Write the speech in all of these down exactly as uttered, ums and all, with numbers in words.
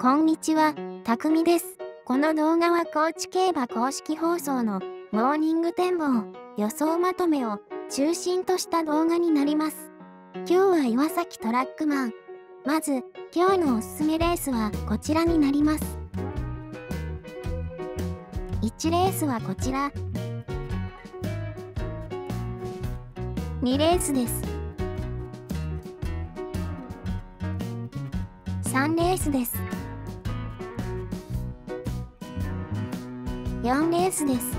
こんにちは、たくみです。この動画は高知競馬公式放送のモーニング展望、予想まとめを中心とした動画になります。今日は岩崎トラックマン。まず、今日のおすすめレースはこちらになります。いちレースはこちら。にレースです。さんレースです。よんレースです。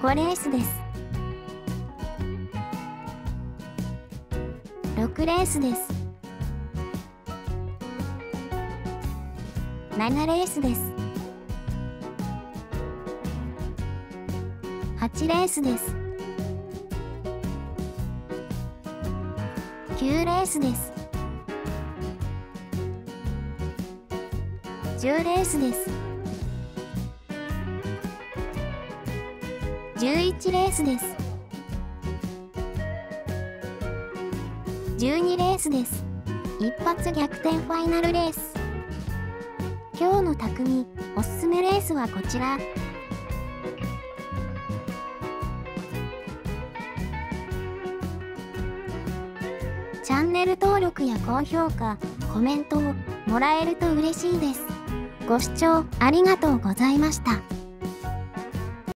ごレースです。ろくレースです。ななレースです。はちレースです。きゅうレースです。じゅうレースです。じゅういちレースです。じゅうにレースです。一発逆転ファイナルレース。今日の匠、おすすめレースはこちら。チャンネル登録や高評価、コメントをもらえると嬉しいです。ご視聴ありがとうございました。